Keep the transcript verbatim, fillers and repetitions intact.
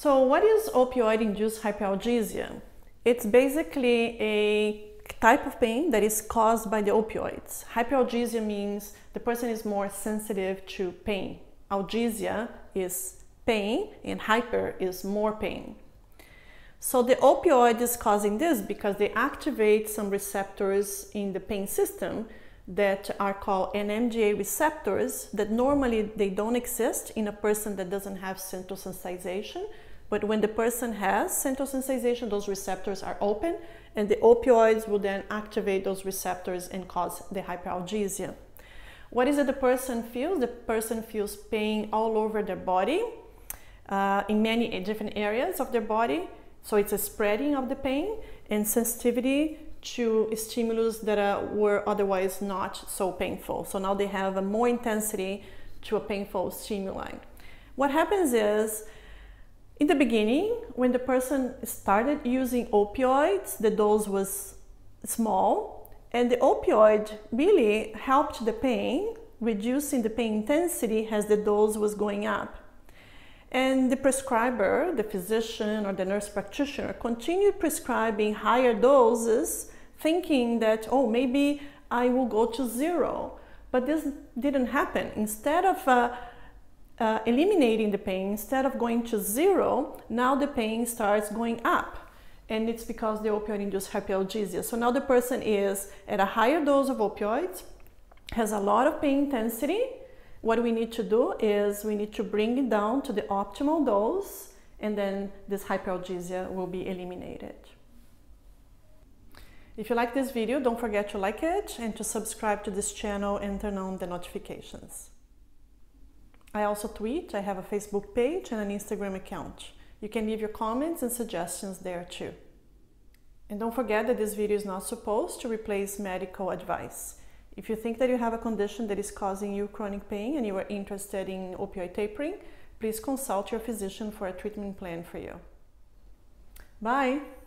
So what is opioid-induced hyperalgesia? It's basically a type of pain that is caused by the opioids. Hyperalgesia means the person is more sensitive to pain. Algesia is pain and hyper is more pain. So the opioid is causing this because they activate some receptors in the pain system that are called N M D A receptors that normally they don't exist in a person that doesn't have central sensitization. But when the person has central sensitization, those receptors are open and the opioids will then activate those receptors and cause the hyperalgesia. What is it the person feels? The person feels pain all over their body, uh, in many different areas of their body. So it's a spreading of the pain and sensitivity to stimulus that are, were otherwise not so painful. So now they have a more intensity to a painful stimuli. What happens is, in the beginning, when the person started using opioids, the dose was small, and the opioid really helped the pain, reducing the pain intensity as the dose was going up. And the prescriber, the physician or the nurse practitioner, continued prescribing higher doses, thinking that, oh, maybe I will go to zero. But this didn't happen. Instead of uh, Uh, eliminating the pain, instead of going to zero, now the pain starts going up, and it's because the opioid induced hyperalgesia. So now the person is at a higher dose of opioids, has a lot of pain intensity. What we need to do is we need to bring it down to the optimal dose, and then this hyperalgesia will be eliminated. If you like this video, don't forget to like it and to subscribe to this channel and turn on the notifications. I also tweet, I have a Facebook page and an Instagram account. You can leave your comments and suggestions there too. And don't forget that this video is not supposed to replace medical advice. If you think that you have a condition that is causing you chronic pain and you are interested in opioid tapering, please consult your physician for a treatment plan for you. Bye!